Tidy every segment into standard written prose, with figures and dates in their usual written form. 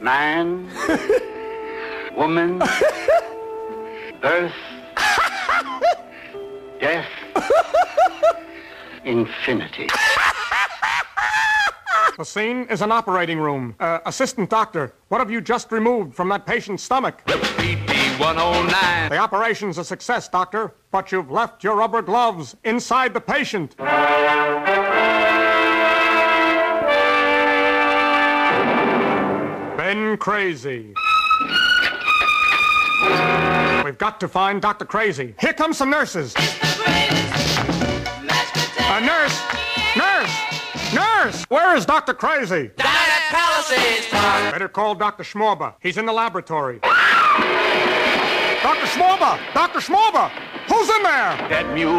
Man, woman, birth, death, infinity. The scene is an operating room. Assistant doctor, what have you just removed from that patient's stomach? BP-109. The operation's a success, doctor, but you've left your rubber gloves inside the patient. Been Crazy. We've got to find Dr. Crazy. Here come some nurses. A nurse! Nurse! Nurse! Where is Dr. Crazy? Down at Palisades Park. Better call Dr. Schmorba. He's in the laboratory. Dr. Schmorba! Dr. Schmorba! Who's in there? That mule,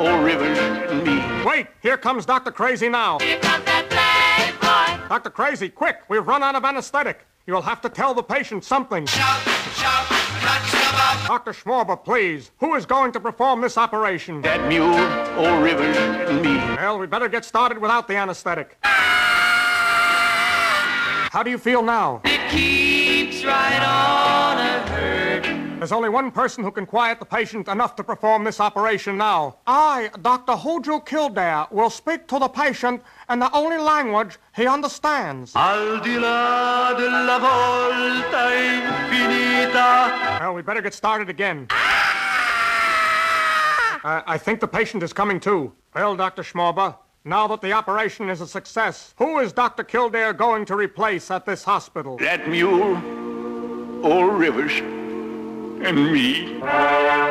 old Rivers, and me. Wait, here comes Dr. Crazy now. Here comes that playboy. Dr. Crazy, quick! We've run out of anesthetic. You'll have to tell the patient something. Shout, Dr. Schmorba, please. Who is going to perform this operation? That mule, old Rivers, and me. Well, we better get started without the anesthetic. How do you feel now? It keeps right on a hurting. There's only one person who can quiet the patient enough to perform this operation now. I, Dr. Hojo Kildare, will speak to the patient in the only language he understands. Al di là della volta infinita. Well, we better get started again. I think the patient is coming to. Well, Dr. Schmorba, now that the operation is a success, who is Dr. Kildare going to replace at this hospital? That mule, old Rivers, and me.